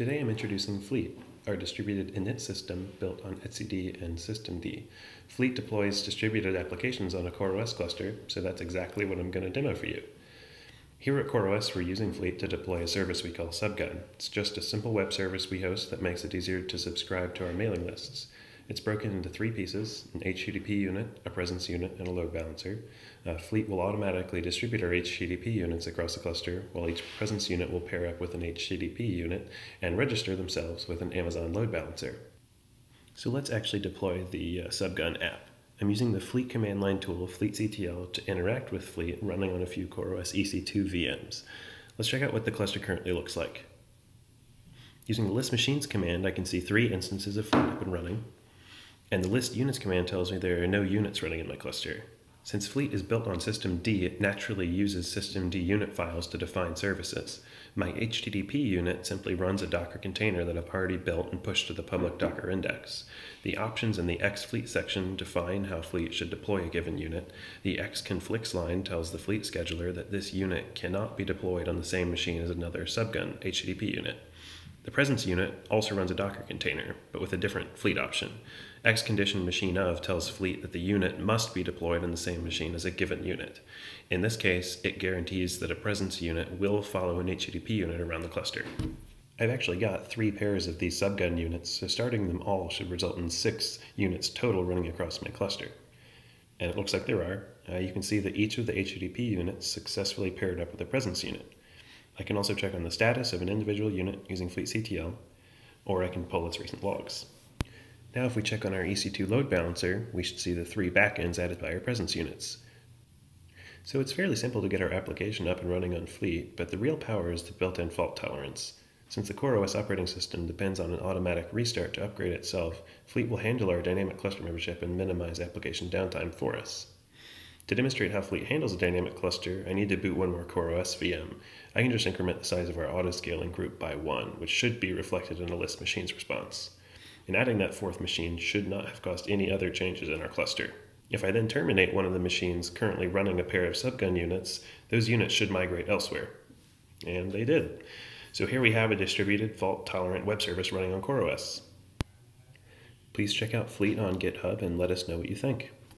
Today I'm introducing Fleet, our distributed init system built on etcd and systemd. Fleet deploys distributed applications on a CoreOS cluster, so that's exactly what I'm going to demo for you. Here at CoreOS, we're using Fleet to deploy a service we call Subgun. It's just a simple web service we host that makes it easier to subscribe to our mailing lists. It's broken into three pieces: an HTTP unit, a presence unit, and a load balancer. Fleet will automatically distribute our HTTP units across the cluster, while each presence unit will pair up with an HTTP unit and register themselves with an Amazon load balancer. So let's actually deploy the Subgun app. I'm using the Fleet command line tool, Fleet CTL, to interact with Fleet running on a few CoreOS EC2 VMs. Let's check out what the cluster currently looks like. Using the list machines command, I can see three instances of Fleet up and running, and the list units command tells me there are no units running in my cluster. Since Fleet is built on systemd, it naturally uses systemd unit files to define services. My HTTP unit simply runs a Docker container that I've already built and pushed to the public Docker index. The options in the X-Fleet section define how Fleet should deploy a given unit. The X-Conflicts line tells the Fleet scheduler that this unit cannot be deployed on the same machine as another Subgun HTTP unit. The presence unit also runs a Docker container, but with a different Fleet option. X condition machine of tells Fleet that the unit must be deployed on the same machine as a given unit. In this case, it guarantees that a presence unit will follow an HTTP unit around the cluster. I've actually got three pairs of these Subgun units, so starting them all should result in six units total running across my cluster. And it looks like there are. You can see that each of the HTTP units successfully paired up with a presence unit. I can also check on the status of an individual unit using Fleet CTL, or I can pull its recent logs. Now if we check on our EC2 load balancer, we should see the three backends added by our presence units. So it's fairly simple to get our application up and running on Fleet, but the real power is the built-in fault tolerance. Since the CoreOS operating system depends on an automatic restart to upgrade itself, Fleet will handle our dynamic cluster membership and minimize application downtime for us. To demonstrate how Fleet handles a dynamic cluster, I need to boot one more CoreOS VM. I can just increment the size of our autoscaling group by 1, which should be reflected in a list machines response. And adding that fourth machine should not have caused any other changes in our cluster. If I then terminate one of the machines currently running a pair of Subgun units, those units should migrate elsewhere. And they did. So here we have a distributed, fault-tolerant web service running on CoreOS. Please check out Fleet on GitHub and let us know what you think.